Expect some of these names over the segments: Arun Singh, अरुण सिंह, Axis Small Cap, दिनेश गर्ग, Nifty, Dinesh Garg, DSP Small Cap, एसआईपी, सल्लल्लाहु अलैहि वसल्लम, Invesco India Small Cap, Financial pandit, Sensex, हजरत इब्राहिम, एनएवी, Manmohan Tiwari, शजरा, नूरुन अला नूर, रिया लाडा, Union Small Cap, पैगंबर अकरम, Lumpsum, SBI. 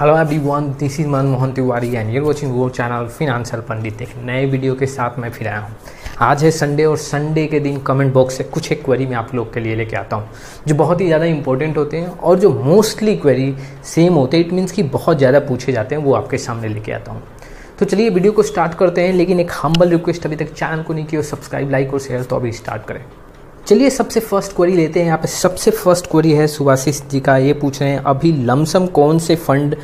Hello everyone, this is Manmohan Tiwari and you are watching वो channel financial पंडित। एक नए video के साथ मैं फिर आया हूँ। आज है संडे और संडे के दिन कमेंट बॉक्स से कुछ एक क्वेरी मैं आप लोग के लिए लेके आता हूँ जो बहुत ही ज़्यादा इंपॉर्टेंट होते हैं और जो मोस्टली क्वेरी सेम होते हैं, इट मीन्स कि बहुत ज़्यादा पूछे जाते हैं, वो आपके सामने लेके आता हूँ। तो चलिए वीडियो को स्टार्ट करते हैं, लेकिन एक हम्बल रिक्वेस्ट, अभी तक चैनल को नहीं किया सब्सक्राइब, लाइक और शेयर तो अभी स्टार्ट करें। चलिए सबसे फर्स्ट क्वेरी लेते हैं। यहाँ पे सबसे फर्स्ट क्वेरी है सुभाषिश जी का। ये पूछ रहे हैं अभी लमसम कौन से फंड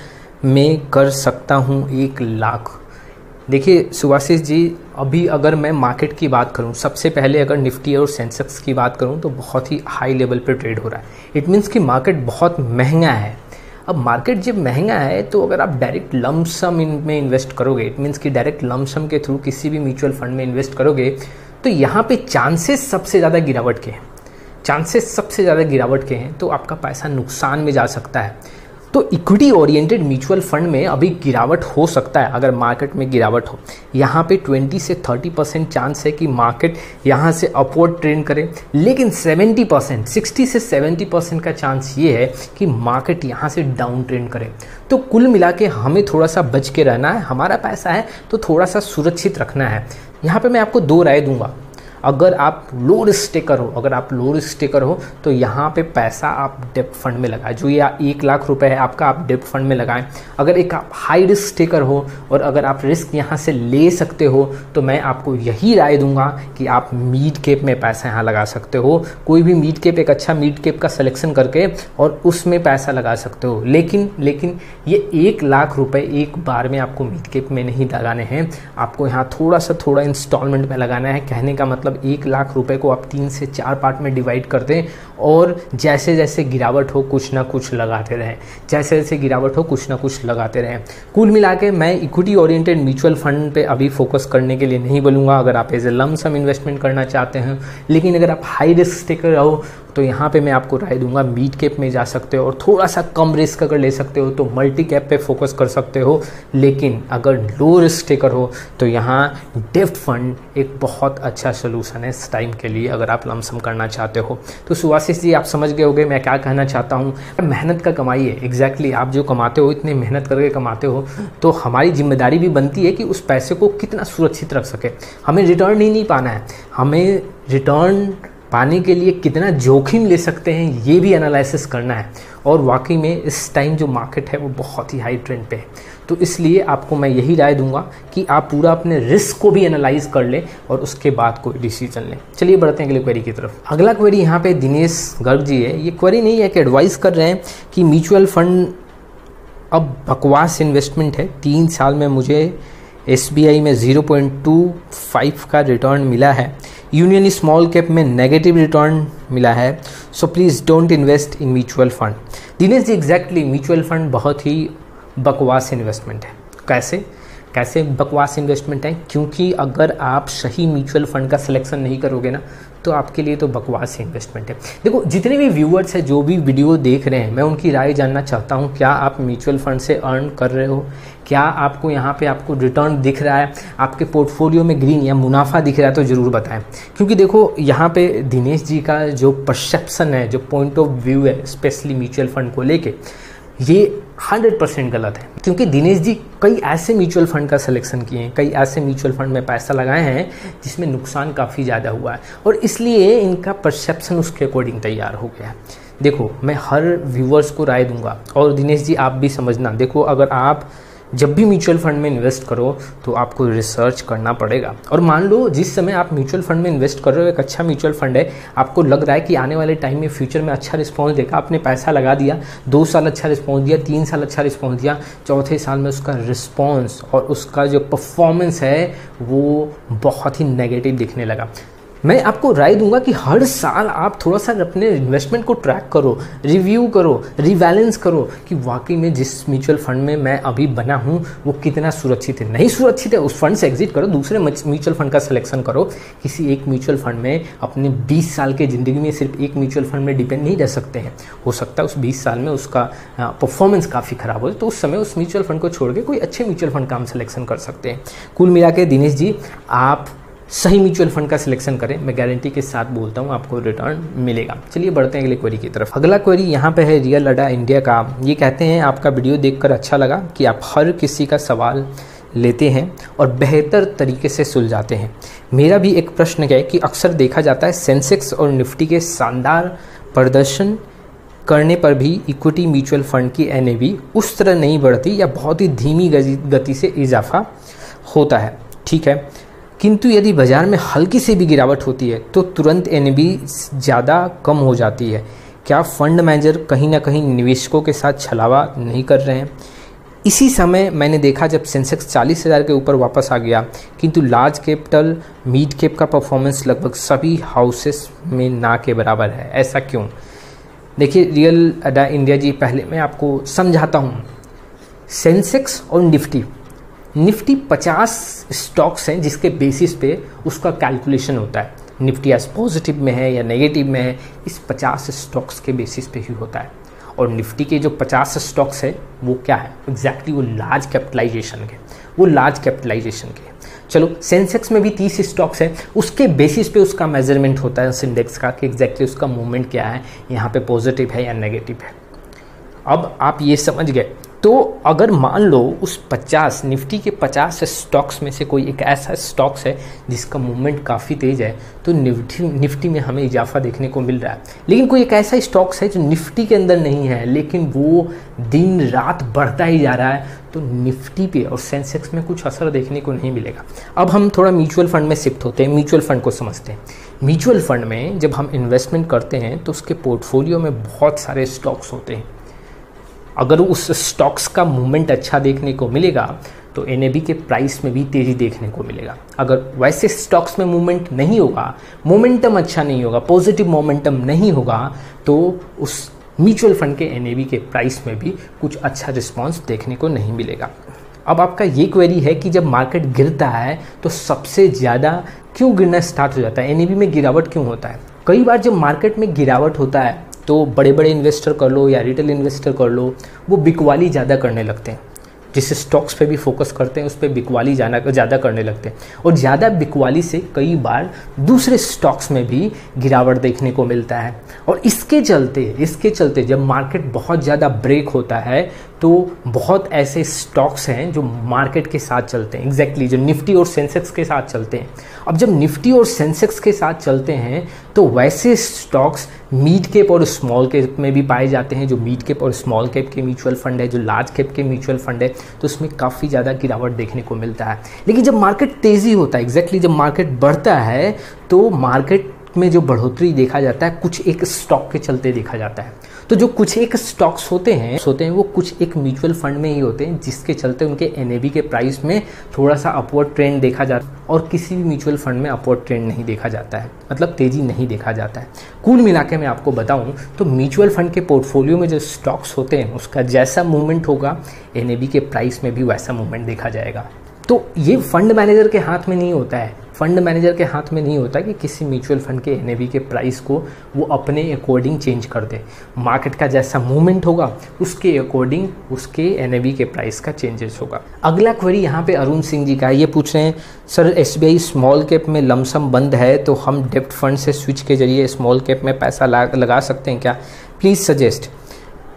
में कर सकता हूँ 1 लाख। देखिए सुभाषिश जी, अभी अगर मैं मार्केट की बात करूँ, सबसे पहले अगर निफ्टी और सेंसेक्स की बात करूँ तो बहुत ही हाई लेवल पे ट्रेड हो रहा है। इट मीन्स कि मार्केट बहुत महंगा है। अब मार्केट जब महंगा है तो अगर आप डायरेक्ट लमसम में इन्वेस्ट करोगे, इट मीन्स कि डायरेक्ट लमसम के थ्रू किसी भी म्यूचुअल फंड में इन्वेस्ट करोगे तो यहाँ पे चांसेस सबसे ज़्यादा गिरावट के हैं, तो आपका पैसा नुकसान में जा सकता है। तो इक्विटी ओरिएंटेड म्यूचुअल फंड में अभी गिरावट हो सकता है। अगर मार्केट में गिरावट हो, यहाँ पे 20 से 30% चांस है कि मार्केट यहाँ से अपवर्ड ट्रेंड करे, लेकिन 60 से 70% का चांस ये है कि मार्केट यहाँ से डाउन ट्रेंड करे। तो कुल मिला के हमें थोड़ा सा बच के रहना है। हमारा पैसा है तो थोड़ा सा सुरक्षित रखना है। यहाँ पे मैं आपको 2 राय दूंगा। अगर आप लो रिस्क टेकर हो, तो यहाँ पे पैसा आप डेब्ट फंड में लगाएं। जो ये 1 लाख रुपए है आपका, आप डेब्ट फंड में लगाएं। अगर एक आप हाई रिस्क टेकर हो और अगर आप रिस्क यहाँ से ले सकते हो तो मैं आपको यही राय दूंगा कि आप मिड कैप में पैसा यहाँ लगा सकते हो। कोई भी मिड कैप, एक अच्छा मिड कैप का सिलेक्शन करके और उसमें पैसा लगा सकते हो। लेकिन ये 1 लाख रुपये एक बार में आपको मिड कैप में नहीं लगाने हैं। आपको यहाँ थोड़ा इंस्टॉलमेंट में लगाना है। कहने का मतलब 1 लाख रुपए को आप 3 से 4 पार्ट में डिवाइड कर दें और जैसे जैसे गिरावट हो कुछ ना कुछ लगाते रहें, कुल मिला के मैं इक्विटी ओरिएंटेड म्यूचुअल फंड पे अभी फोकस करने के लिए नहीं बोलूँगा अगर आप एज ए लमसम इन्वेस्टमेंट करना चाहते हैं। लेकिन अगर आप हाई रिस्क टेकर हो तो यहाँ पे मैं आपको राय दूंगा मिड कैप में जा सकते हो, और थोड़ा सा कम रिस्क अगर ले सकते हो तो मल्टी कैप पे फोकस कर सकते हो। लेकिन अगर लो रिस्क टेकर हो तो यहाँ डेब्ट फंड एक बहुत अच्छा सोलूशन है इस टाइम के लिए, अगर आप लमसम करना चाहते हो। तो सुभाषिश जी, आप समझ गए होंगे मैं क्या कहना चाहता हूँ। मेहनत का कमाई है। एग्जैक्टली आप जो कमाते हो, इतनी मेहनत करके कमाते हो, तो हमारी जिम्मेदारी भी बनती है कि उस पैसे को कितना सुरक्षित रख सके। हमें रिटर्न ही नहीं पाना है, हमें रिटर्न पाने के लिए कितना जोखिम ले सकते हैं ये भी एनालिसिस करना है। और वाकई में इस टाइम जो मार्केट है वो बहुत ही हाई ट्रेंड पे है, तो इसलिए आपको मैं यही राय दूंगा कि आप पूरा अपने रिस्क को भी एनालाइज कर लें और उसके बाद कोई डिसीजन लें। चलिए बढ़ते हैं अगली क्वेरी की तरफ। अगला क्वेरी यहाँ पे दिनेश गर्ग जी है। ये क्वेरी नहीं है कि एडवाइस कर रहे हैं कि म्यूचुअल फंड अब बकवास इन्वेस्टमेंट है, 3 साल में मुझे SBI में 0.25 का रिटर्न मिला है, यूनियन स्मॉल कैप में नेगेटिव रिटर्न मिला है, so please don't invest in mutual fund. Dinesh ji, exactly mutual fund बहुत ही बकवास इन्वेस्टमेंट है। कैसे बकवास इन्वेस्टमेंट है? क्योंकि अगर आप सही म्यूचुअल फंड का सिलेक्शन नहीं करोगे ना तो आपके लिए तो बकवास इन्वेस्टमेंट है। देखो, जितने भी व्यूअर्स हैं, जो भी वीडियो देख रहे हैं, मैं उनकी राय जानना चाहता हूँ। क्या आप म्यूचुअल फंड से अर्न कर रहे हो? क्या आपको यहाँ पे आपको रिटर्न दिख रहा है? आपके पोर्टफोलियो में ग्रीन या मुनाफा दिख रहा है? तो ज़रूर बताएं। क्योंकि देखो, यहाँ पे दिनेश जी का जो परसेप्शन है, जो पॉइंट ऑफ व्यू है, स्पेशली म्यूचुअल फंड को लेके, ये 100% गलत है। क्योंकि दिनेश जी कई ऐसे म्यूचुअल फंड का सिलेक्शन किए हैं, कई ऐसे म्यूचुअल फंड में पैसा लगाए हैं जिसमें नुकसान काफ़ी ज़्यादा हुआ है, और इसलिए इनका परसेप्शन उसके अकॉर्डिंग तैयार हो गया है। देखो, मैं हर व्यूअर्स को राय दूंगा, और दिनेश जी आप भी समझना। देखो, अगर आप जब भी म्यूचुअल फंड में इन्वेस्ट करो तो आपको रिसर्च करना पड़ेगा। और मान लो जिस समय आप म्यूचुअल फंड में इन्वेस्ट कर रहे हो, एक अच्छा म्यूचुअल फंड है, आपको लग रहा है कि आने वाले टाइम में फ्यूचर में अच्छा रिस्पॉन्स देगा, आपने पैसा लगा दिया, 2 साल अच्छा रिस्पॉन्स दिया, 3 साल अच्छा रिस्पॉन्स दिया, 4थे साल में उसका रिस्पॉन्स और उसका जो परफॉर्मेंस है वो बहुत ही नेगेटिव दिखने लगा। मैं आपको राय दूंगा कि हर साल आप थोड़ा सा अपने इन्वेस्टमेंट को ट्रैक करो, रिव्यू करो, रिबैलेंस करो कि वाकई में जिस म्यूचुअल फंड में मैं अभी बना हूं वो कितना सुरक्षित है। नहीं सुरक्षित है, उस फंड से एग्जिट करो, दूसरे म्यूचुअल फंड का सिलेक्शन करो। किसी एक म्यूचुअल फंड में अपने 20 साल की ज़िंदगी में सिर्फ एक म्यूचुअल फंड में डिपेंड नहीं रह सकते हैं। हो सकता है उस 20 साल में उसका परफॉर्मेंस काफ़ी ख़राब हो, तो उस समय उस म्यूचुअल फंड को छोड़ के कोई अच्छे म्यूचुअल फंड का हम सिलेक्शन कर सकते हैं। कुल मिला के दिनेश जी, आप सही म्यूचुअल फंड का सिलेक्शन करें, मैं गारंटी के साथ बोलता हूँ आपको रिटर्न मिलेगा। चलिए बढ़ते हैं अगले क्वेरी की तरफ। अगला क्वेरी यहाँ पे है रिया लाडा इंडिया का। ये कहते हैं आपका वीडियो देखकर अच्छा लगा कि आप हर किसी का सवाल लेते हैं और बेहतर तरीके से सुलझाते हैं। मेरा भी एक प्रश्न है कि अक्सर देखा जाता है सेंसेक्स और निफ्टी के शानदार प्रदर्शन करने पर भी इक्विटी म्यूचुअल फंड की एनएवी उस तरह नहीं बढ़ती या बहुत ही धीमी गति से इजाफा होता है, ठीक है, किंतु यदि बाज़ार में हल्की से भी गिरावट होती है तो तुरंत एनएवी ज़्यादा कम हो जाती है। क्या फंड मैनेजर कहीं ना कहीं निवेशकों के साथ छलावा नहीं कर रहे हैं? इसी समय मैंने देखा जब सेंसेक्स 40,000 के ऊपर वापस आ गया, किंतु लार्ज कैपिटल मिड कैप का परफॉर्मेंस लगभग सभी हाउसेस में ना के बराबर है, ऐसा क्यों? देखिए रियल अडा इंडिया जी, पहले मैं आपको समझाता हूँ। सेंसेक्स और निफ्टी 50 स्टॉक्स हैं जिसके बेसिस पे उसका कैलकुलेशन होता है। निफ्टी आज पॉजिटिव में है या नेगेटिव में है, इस 50 स्टॉक्स के बेसिस पे ही होता है। और निफ्टी के जो 50 स्टॉक्स है वो क्या है एग्जैक्टली वो लार्ज कैपिटलाइजेशन के चलो सेंसेक्स में भी 30 स्टॉक्स हैं, उसके बेसिस पे उसका मेजरमेंट होता है उस इंडेक्स का कि एग्जैक्टली उसका मूवमेंट क्या है, यहाँ पर पॉजिटिव है या नेगेटिव है। अब आप ये समझ गए। तो अगर मान लो उस 50 निफ्टी के 50 स्टॉक्स में से कोई एक ऐसा स्टॉक्स है जिसका मूवमेंट काफ़ी तेज़ है तो निफ्टी में हमें इजाफा देखने को मिल रहा है, लेकिन कोई एक ऐसा स्टॉक्स है जो निफ्टी के अंदर नहीं है लेकिन वो दिन रात बढ़ता ही जा रहा है, तो निफ्टी पे और सेंसेक्स में कुछ असर देखने को नहीं मिलेगा। अब हम थोड़ा म्यूचुअल फंड में शिफ्ट होते हैं, म्यूचुअल फंड को समझते हैं। म्यूचुअल फंड में जब हम इन्वेस्टमेंट करते हैं तो उसके पोर्टफोलियो में बहुत सारे स्टॉक्स होते हैं। अगर उस स्टॉक्स का मूवमेंट अच्छा देखने को मिलेगा तो एनएबी के प्राइस में भी तेज़ी देखने को मिलेगा। अगर वैसे स्टॉक्स में मूवमेंट नहीं होगा, मोमेंटम अच्छा नहीं होगा, पॉजिटिव मोमेंटम नहीं होगा, तो उस म्यूचुअल फंड के एनएबी के प्राइस में भी कुछ अच्छा रिस्पॉन्स देखने को नहीं मिलेगा। अब आपका ये क्वेरी है कि जब मार्केट गिरता है तो सबसे ज़्यादा क्यों गिरना स्टार्ट हो जाता है, एनएबी में गिरावट क्यों होता है? कई बार जब मार्केट में गिरावट होता है तो बड़े बड़े इन्वेस्टर कर लो या रिटेल इन्वेस्टर कर लो, वो बिकवाली ज़्यादा करने लगते हैं। जिस स्टॉक्स पे भी फोकस करते हैं उस पर बिकवाली ज़्यादा करने लगते हैं और ज़्यादा बिकवाली से कई बार दूसरे स्टॉक्स में भी गिरावट देखने को मिलता है। और इसके चलते जब मार्केट बहुत ज़्यादा ब्रेक होता है तो बहुत ऐसे स्टॉक्स हैं जो मार्केट के साथ चलते हैं, एग्जैक्टली जो निफ्टी और सेंसेक्स के साथ चलते हैं। अब जब निफ्टी और सेंसेक्स के साथ चलते हैं तो वैसे स्टॉक्स मिड कैप और स्मॉल कैप में भी पाए जाते हैं। जो मिड कैप और स्मॉल कैप के म्यूचुअल फंड है, जो लार्ज कैप के म्यूचुअल फंड है, तो उसमें काफ़ी ज़्यादा गिरावट देखने को मिलता है। लेकिन जब मार्केट तेज़ी होता है, एग्जैक्टली जब मार्केट बढ़ता है तो मार्केट में जो बढ़ोतरी देखा जाता है कुछ एक स्टॉक के चलते देखा जाता है। तो जो कुछ एक स्टॉक्स होते हैं वो कुछ एक म्यूचुअल फंड में ही होते हैं, जिसके चलते उनके एनएबी के प्राइस में थोड़ा सा अपवर्ड ट्रेंड देखा जाता है और किसी भी म्यूचुअल फंड में अपवर्ड ट्रेंड नहीं देखा जाता है, मतलब तेज़ी नहीं देखा जाता है। कुल मिला के मैं आपको बताऊँ तो म्यूचुअल फंड के पोर्टफोलियो में जो स्टॉक्स होते हैं उसका जैसा मूवमेंट होगा एनएबी के प्राइस में भी वैसा मूवमेंट देखा जाएगा। तो ये फंड मैनेजर के हाथ में नहीं होता है, कि किसी म्यूचुअल फंड के एनएवी के प्राइस को वो अपने अकॉर्डिंग चेंज कर दे। मार्केट का जैसा मूवमेंट होगा उसके अकॉर्डिंग उसके एनएवी के प्राइस का चेंजेस होगा। अगला क्वेरी यहाँ पे अरुण सिंह जी का, ये पूछ रहे हैं सर एसबीआई स्मॉल कैप में लमसम बंद है तो हम डेप्ट फंड से स्विच के जरिए स्मॉल कैप में पैसा लगा सकते हैं क्या, प्लीज़ सजेस्ट।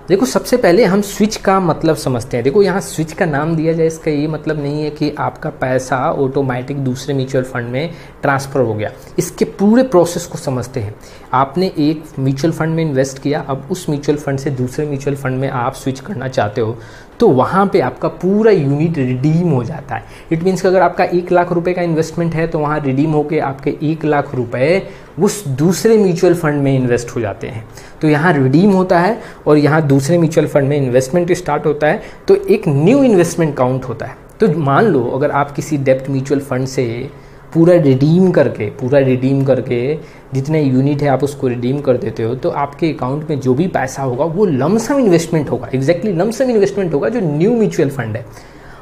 देखो सबसे पहले हम स्विच का मतलब समझते हैं। देखो यहाँ स्विच का नाम दिया जाए इसका ये मतलब नहीं है कि आपका पैसा ऑटोमेटिक दूसरे म्यूचुअल फंड में ट्रांसफ़र हो गया। इसके पूरे प्रोसेस को समझते हैं। आपने एक म्यूचुअल फंड में इन्वेस्ट किया, अब उस म्यूचुअल फंड से दूसरे म्यूचुअल फंड में आप स्विच करना चाहते हो तो वहाँ पे आपका पूरा यूनिट रिडीम हो जाता है। इट मीन्स कि अगर आपका 1 लाख रुपए का इन्वेस्टमेंट है तो वहाँ रिडीम होकर आपके 1 लाख रुपए उस दूसरे म्यूचुअल फंड में इन्वेस्ट हो जाते हैं। तो यहाँ रिडीम होता है और यहाँ दूसरे म्यूचुअल फंड में इन्वेस्टमेंट स्टार्ट होता है, तो एक न्यू इन्वेस्टमेंट काउंट होता है। तो मान लो अगर आप किसी डेप्ट म्यूचुअल फंड से पूरा रिडीम करके जितने यूनिट है आप उसको रिडीम कर देते हो तो आपके अकाउंट में जो भी पैसा होगा वो लमसम इन्वेस्टमेंट होगा, एग्जैक्टली लमसम इन्वेस्टमेंट होगा जो न्यू म्यूचुअल फंड है।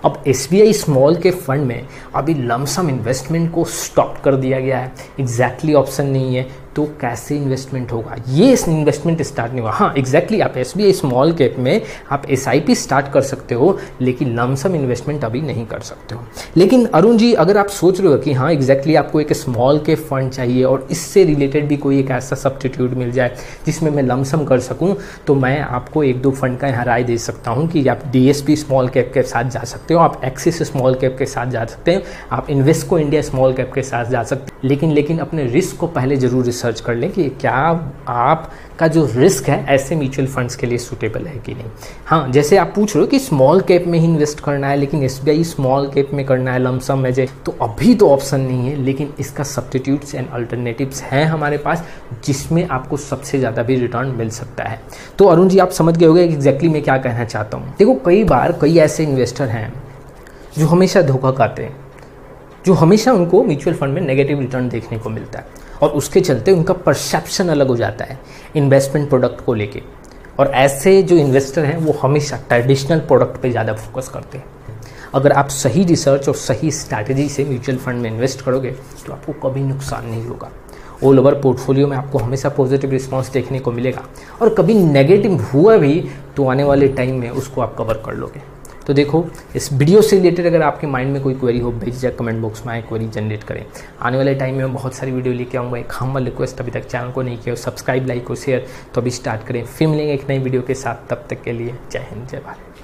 अब एसबीआई स्मॉल के फंड में अभी लमसम इन्वेस्टमेंट को स्टॉप कर दिया गया है, एग्जैक्टली ऑप्शन नहीं है, तो कैसे इन्वेस्टमेंट होगा, ये इन्वेस्टमेंट स्टार्ट नहीं हुआ। हाँ एग्जैक्टली आप एसबीआई स्मॉल कैप में आप एसआईपी स्टार्ट कर सकते हो, लेकिन लमसम इन्वेस्टमेंट अभी नहीं कर सकते हो। लेकिन अरुण जी अगर आप सोच रहे हो कि हाँ एग्जैक्टली आपको एक स्मॉल कैप फंड चाहिए और इससे रिलेटेड भी कोई एक ऐसा सब्स्टिट्यूट मिल जाए जिसमें मैं लमसम कर सकूँ, तो मैं आपको एक दो फंड का यहाँ राय दे सकता हूँ कि आप डीएसपी स्मॉल कैप के साथ जा सकते हो, आप एक्सिस स्मॉल कैप के साथ जा सकते हो, आप इन्वेस्को इंडिया स्मॉल कैप के साथ जा सकते हो। लेकिन अपने रिस्क को पहले जरूर रिसर्च कर लें कि क्या आपका जो रिस्क है ऐसे म्यूचुअल फंड्स के लिए सूटेबल है कि नहीं। हाँ जैसे आप पूछ रहे हो कि स्मॉल कैप में ही इन्वेस्ट करना है लेकिन एसबीआई स्मॉल कैप में करना है लमसम एज ए, तो अभी तो ऑप्शन नहीं है, लेकिन इसका सब्स्टिट्यूट्स एंड अल्टरनेटिव्स हैं हमारे पास जिसमें आपको सबसे ज़्यादा भी रिटर्न मिल सकता है। तो अरुण जी आप समझ गए होंगे कि एग्जैक्टली मैं क्या कहना चाहता हूँ। देखो कई बार कई ऐसे इन्वेस्टर हैं जो हमेशा धोखा खाते हैं, जो हमेशा उनको म्यूचुअल फंड में नेगेटिव रिटर्न देखने को मिलता है और उसके चलते उनका परसेप्शन अलग हो जाता है इन्वेस्टमेंट प्रोडक्ट को लेके, और ऐसे जो इन्वेस्टर हैं वो हमेशा ट्रेडिशनल प्रोडक्ट पे ज़्यादा फोकस करते हैं। अगर आप सही रिसर्च और सही स्ट्रैटेजी से म्यूचुअल फंड में इन्वेस्ट करोगे तो आपको कभी नुकसान नहीं होगा। ऑल ओवर पोर्टफोलियो में आपको हमेशा पॉजिटिव रिस्पॉन्स देखने को मिलेगा और कभी नेगेटिव हुआ भी तो आने वाले टाइम में उसको आप कवर कर लोगे। तो देखो इस वीडियो से रिलेटेड अगर आपके माइंड में कोई क्वेरी हो बेझिझक कमेंट बॉक्स में आए, क्वेरी जनरेट करें। आने वाले टाइम में मैं बहुत सारी वीडियो लेके आऊँगा। एक हम्बल रिक्वेस्ट, अभी तक चैनल को नहीं किया सब्सक्राइब, लाइक और शेयर तो अभी स्टार्ट करें। फिर मिलेंगे एक नई वीडियो के साथ, तब तक के लिए जय हिंद जय भारत।